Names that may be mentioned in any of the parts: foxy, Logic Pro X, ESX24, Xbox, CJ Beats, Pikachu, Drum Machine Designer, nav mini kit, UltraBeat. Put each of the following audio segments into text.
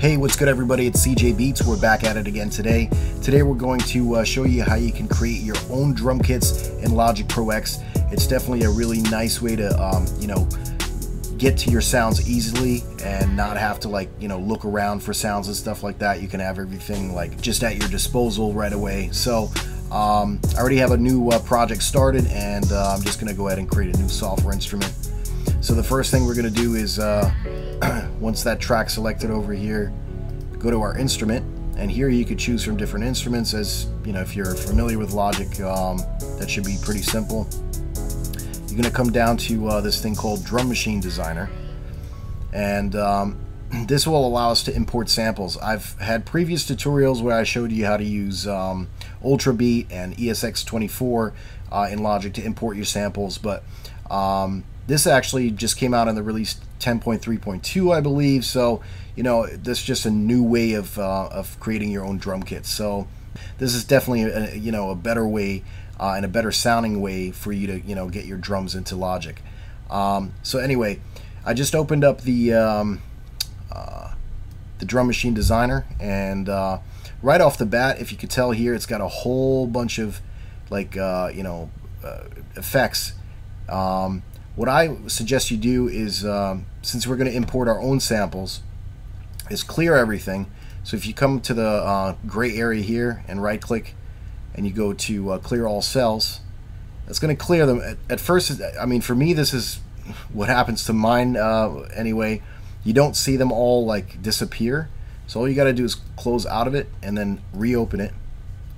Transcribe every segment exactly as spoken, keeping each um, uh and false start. Hey, what's good everybody, it's C J Beats. We're back at it again today. Today we're going to uh, show you how you can create your own drum kits in Logic Pro X. It's definitely a really nice way to, um, you know, get to your sounds easily and not have to like, you know, look around for sounds and stuff like that. You can have everything like just at your disposal right away. So um, I already have a new uh, project started and uh, I'm just gonna go ahead and create a new software instrument. So the first thing we're gonna do is, uh, once that track's selected over here, go to our instrument, and here you could choose from different instruments. As you know, if you're familiar with Logic, um, that should be pretty simple. You're gonna come down to uh, this thing called Drum Machine Designer, and um, this will allow us to import samples. I've had previous tutorials where I showed you how to use um, UltraBeat and E S X twenty-four uh, in Logic to import your samples, but um, this actually just came out in the release ten point three point two, I believe. So, you know, this is just a new way of, uh, of creating your own drum kits. So this is definitely, a, you know, a better way uh, and a better sounding way for you to, you know, get your drums into Logic. Um, so anyway, I just opened up the, um, uh, the Drum Machine Designer. And uh, right off the bat, if you could tell here, it's got a whole bunch of like, uh, you know, uh, effects. Um, What I suggest you do is, um, since we're going to import our own samples, is clear everything. So if you come to the uh, gray area here and right click and you go to uh, clear all cells, that's going to clear them. At, at first, I mean, for me, this is what happens to mine uh, anyway. You don't see them all like disappear. So all you got to do is close out of it and then reopen it.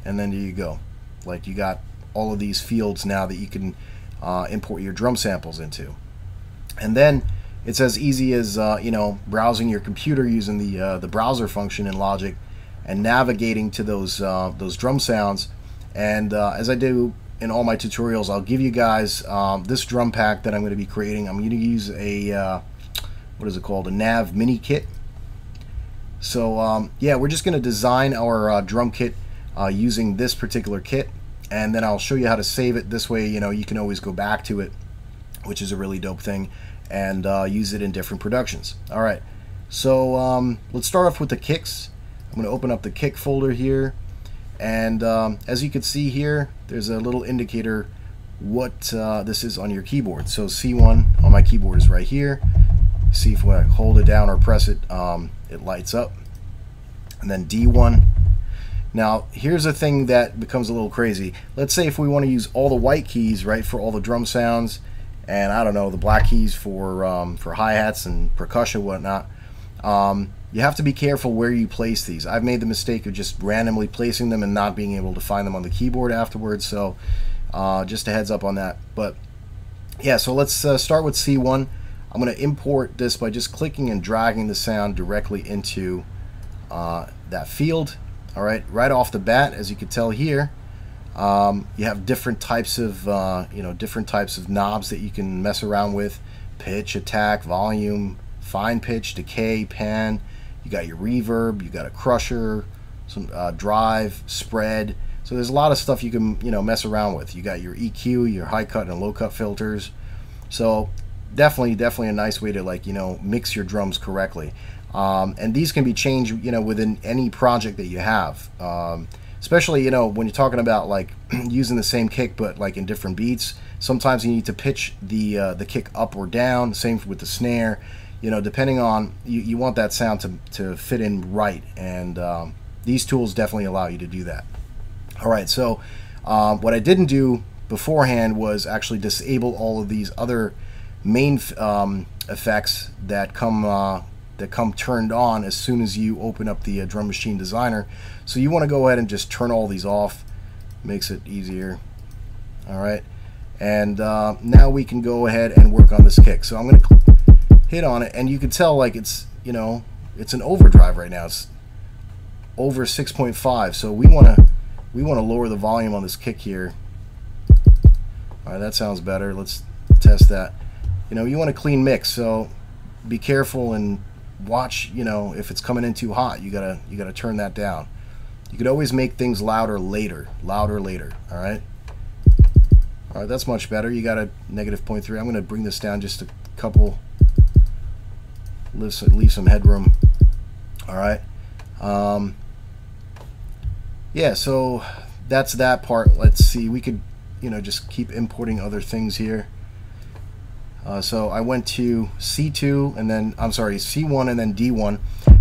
And then there you go. Like you got all of these fields now that you can Uh, import your drum samples into. And then it's as easy as uh, you know, browsing your computer using the uh, the browser function in Logic and navigating to those uh, those drum sounds. And uh, as I do in all my tutorials, I'll give you guys um, this drum pack that I'm going to be creating. I'm going to use a uh, what is it called, a Nav mini kit. So um, yeah, we're just going to design our uh, drum kit uh, using this particular kit. And then I'll show you how to save it. This way, you know, you can always go back to it, which is a really dope thing, and uh, use it in different productions. All right, so um, let's start off with the kicks. I'm gonna open up the kick folder here, and um, as you can see here, there's a little indicator what uh, this is on your keyboard. So C one on my keyboard is right here. See if when I hold it down or press it, um, it lights up. And then D one. Now, here's a thing that becomes a little crazy. Let's say if we want to use all the white keys, right, for all the drum sounds, and I don't know, the black keys for um, for hi-hats and percussion, whatnot. Um, you have to be careful where you place these. I've made the mistake of just randomly placing them and not being able to find them on the keyboard afterwards. So, uh, just a heads up on that. But yeah, so let's uh, start with C one. I'm going to import this by just clicking and dragging the sound directly into uh, that field. All right, right off the bat, as you can tell here, um, you have different types of, uh, you know, different types of knobs that you can mess around with. Pitch, attack, volume, fine pitch, decay, pan. You got your reverb, you got a crusher, some uh, drive, spread. So there's a lot of stuff you can, you know, mess around with. You got your E Q, your high cut and low cut filters. So definitely, definitely a nice way to like, you know, mix your drums correctly. Um, and these can be changed, you know, within any project that you have, um, especially, you know, when you're talking about like using the same kick, but like in different beats, sometimes you need to pitch the, uh, the kick up or down, same with the snare, you know, depending on, you, you want that sound to, to fit in right. And um, these tools definitely allow you to do that. All right. So um, what I didn't do beforehand was actually disable all of these other main um, effects that come, uh, that come turned on as soon as you open up the uh, Drum Machine Designer. So you want to go ahead and just turn all these off. Makes it easier. All right, and uh, now we can go ahead and work on this kick. So I'm going to hit on it, and you can tell like it's, you know, it's an overdrive right now. It's over six point five. So we want to we want to lower the volume on this kick here. All right, that sounds better. Let's test that. You know, you want a clean mix, so be careful and watch, you know, if it's coming in too hot, you gotta you gotta turn that down. You could always make things louder later, louder later. All right, all right, that's much better. You got a negative point three. I'm gonna bring this down just a couple, leave some, leave some headroom. All right. Um, yeah, so that's that part. Let's see. We could, you know, just keep importing other things here. Uh, so I went to C two and then, I'm sorry, C one and then D one.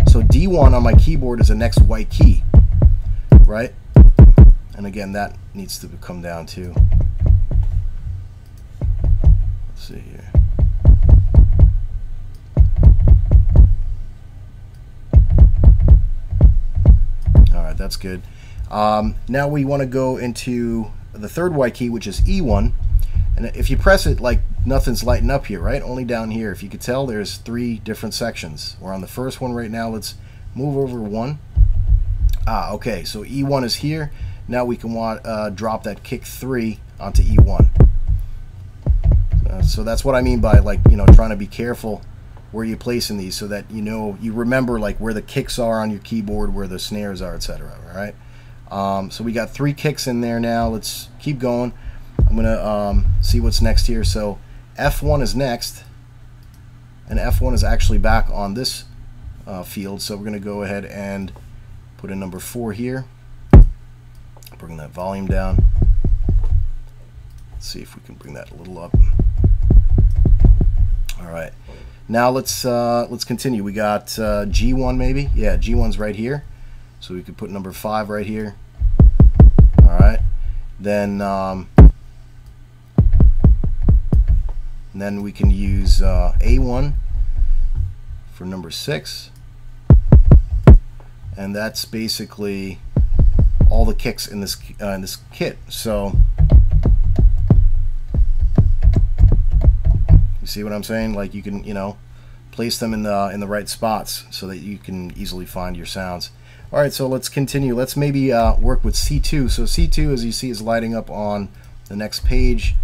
So D one on my keyboard is the next white key, right? And again, that needs to come down too. Let's see here. All right, that's good. Um, now we want to go into the third white key, which is E one. And if you press it, like, nothing's lighting up here, right? Only down here. If you could tell, there's three different sections. We're on the first one right now. Let's move over one. Ah, okay. So E one is here. Now we can want uh, drop that kick three onto E one. Uh, so that's what I mean by, like, you know, trying to be careful where you're placing these so that, you know, you remember, like, where the kicks are on your keyboard, where the snares are, et cetera. All right. Um, so we got three kicks in there now. Let's keep going. I'm going to um, see what's next here. So F one is next, and F one is actually back on this uh, field. So we're going to go ahead and put in number four here. Bring that volume down. Let's see if we can bring that a little up. All right. Now let's uh, let's continue. We got uh, G one maybe. Yeah, G one's right here. So we could put number five right here. All right. Then... Um, And then we can use uh, A one for number six. And that's basically all the kicks in this, uh, in this kit. So, you see what I'm saying? Like, you can, you know, place them in the, in the right spots so that you can easily find your sounds. All right, so let's continue. Let's maybe uh, work with C two. So C two, as you see, is lighting up on the next page.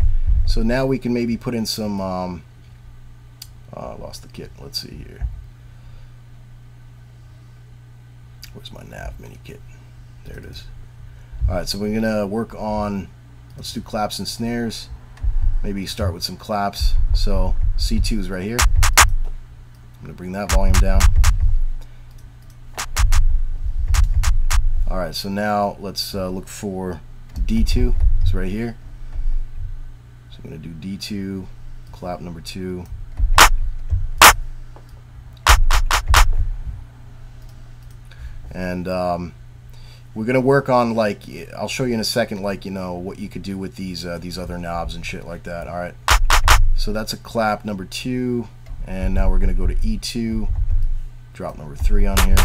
So now we can maybe put in some, um, oh, I lost the kit. Let's see here. Where's my Nav Mini Kit? There it is. All right, so we're gonna work on, let's do claps and snares. Maybe start with some claps. So C two is right here. I'm gonna bring that volume down. All right, so now let's uh, look for D two, it's right here. I'm going to do D two, clap number two. And um, we're going to work on, like, I'll show you in a second, like, you know, what you could do with these, uh, these other knobs and shit like that. All right. So that's a clap number two. And now we're going to go to E two, drop number three on here.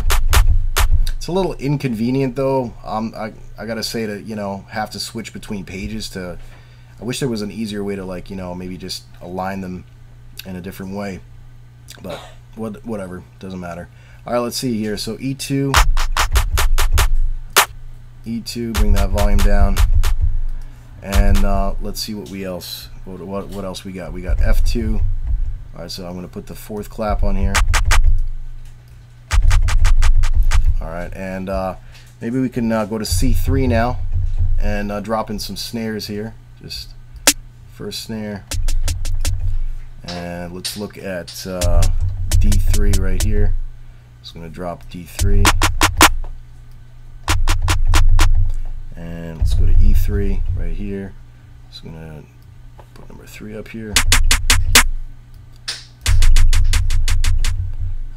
It's a little inconvenient, though. Um, I, I got to say to, you know, have to switch between pages to... I wish there was an easier way to, like, you know, maybe just align them in a different way, but what, whatever, doesn't matter. All right, let's see here. So E two, E two, bring that volume down, and uh, let's see what we else, what, what, what else we got. We got F two. All right, so I'm going to put the fourth clap on here. All right, and uh, maybe we can uh, go to C three now and uh, drop in some snares here. Just first snare, and let's look at uh, D three right here. Just gonna drop D three, and let's go to E three right here. Just gonna put number three up here.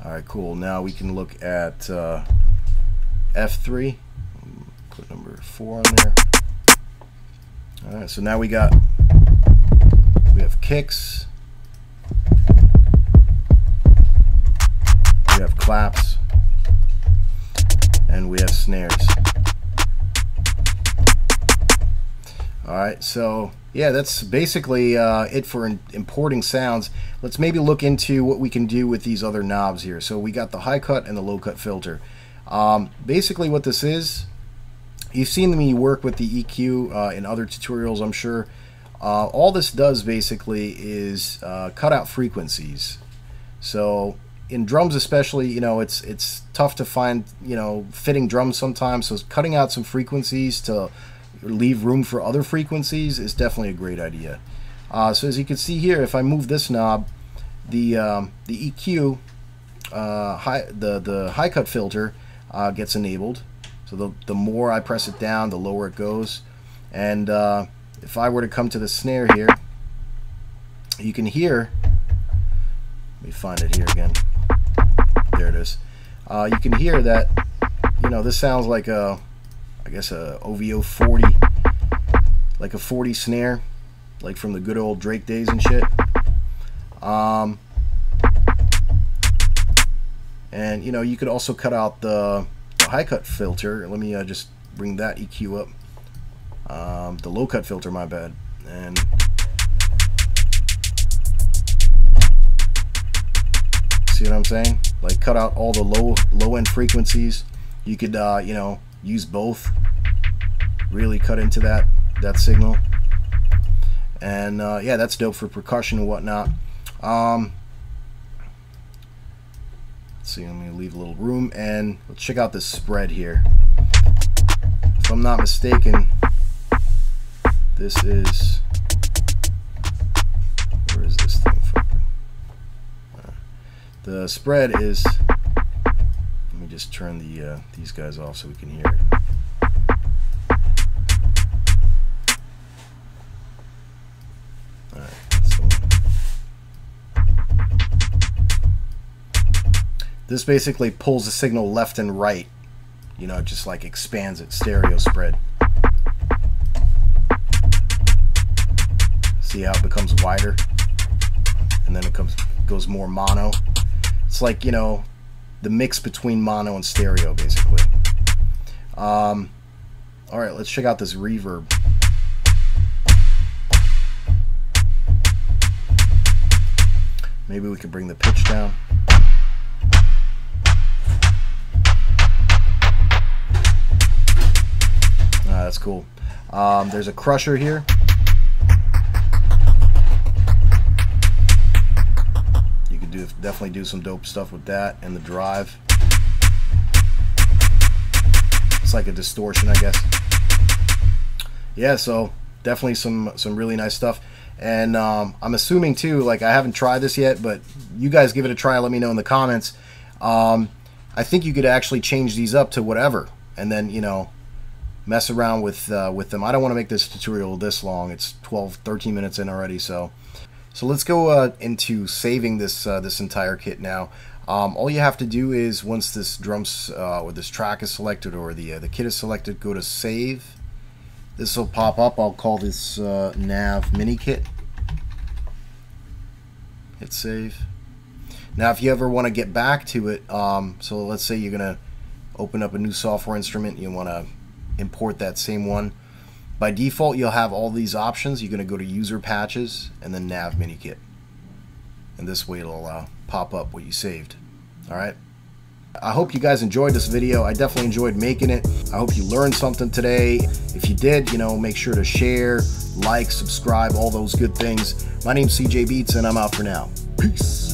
All right, cool. Now we can look at uh, F three. Put number four on there. All right, so now we got, we have kicks, we have claps, and we have snares. All right, so yeah, that's basically uh, it for in importing sounds. Let's maybe look into what we can do with these other knobs here. So we got the high cut and the low cut filter. Um, basically what this is, you've seen me work with the E Q uh, in other tutorials, I'm sure. Uh, all this does basically is uh, cut out frequencies. So in drums especially, you know, it's it's tough to find, you know, fitting drums sometimes. So it's cutting out some frequencies to leave room for other frequencies is definitely a great idea. Uh, so as you can see here, if I move this knob, the, um, the E Q uh, high, the, the high cut filter uh, gets enabled. So the, the more I press it down, the lower it goes. And uh, if I were to come to the snare here, you can hear, let me find it here again. There it is. Uh, you can hear that, you know, this sounds like a, I guess a O V O forty, like a forty snare, like from the good old Drake days and shit. Um, and, you know, you could also cut out the, the high cut filter. Let me uh, just bring that E Q up. Um, the low cut filter, my bad. And see what I'm saying? Like cut out all the low low end frequencies. You could uh, you know, use both. Really cut into that that signal. And uh, yeah, that's dope for percussion and whatnot. Um, let's see. I'm gonna leave a little room and let's check out this spread here. If I'm not mistaken. This is, where is this thing from? The spread is, let me just turn the uh, these guys off so we can hear it. All right, so this basically pulls the signal left and right, you know, just like expands it, stereo spread. See how it becomes wider and then it comes goes more mono. It's like, you know, the mix between mono and stereo basically. Um, all right, let's check out this reverb. Maybe we could bring the pitch down. Ah, that's cool. Um, there's a crusher here. Definitely do some dope stuff with that and the drive. It's like a distortion, I guess. Yeah, so definitely some some really nice stuff. And um, I'm assuming too, like I haven't tried this yet, but you guys give it a try. Let me know in the comments. Um, I think you could actually change these up to whatever, and then you know mess around with uh, with them. I don't want to make this tutorial this long. It's twelve, thirteen minutes in already, so. So let's go uh, into saving this uh, this entire kit now. Um, all you have to do is once this drums uh, or this track is selected or the uh, the kit is selected, go to save. This will pop up. I'll call this uh, Nav Mini Kit. Hit save. Now, if you ever want to get back to it, um, so let's say you're gonna open up a new software instrument, you want to import that same one. By default, you'll have all these options. You're going to go to User Patches and then Nav Mini Kit. And this way it'll uh, pop up what you saved. All right. I hope you guys enjoyed this video. I definitely enjoyed making it. I hope you learned something today. If you did, you know, make sure to share, like, subscribe, all those good things. My name's C J Beats, and I'm out for now. Peace.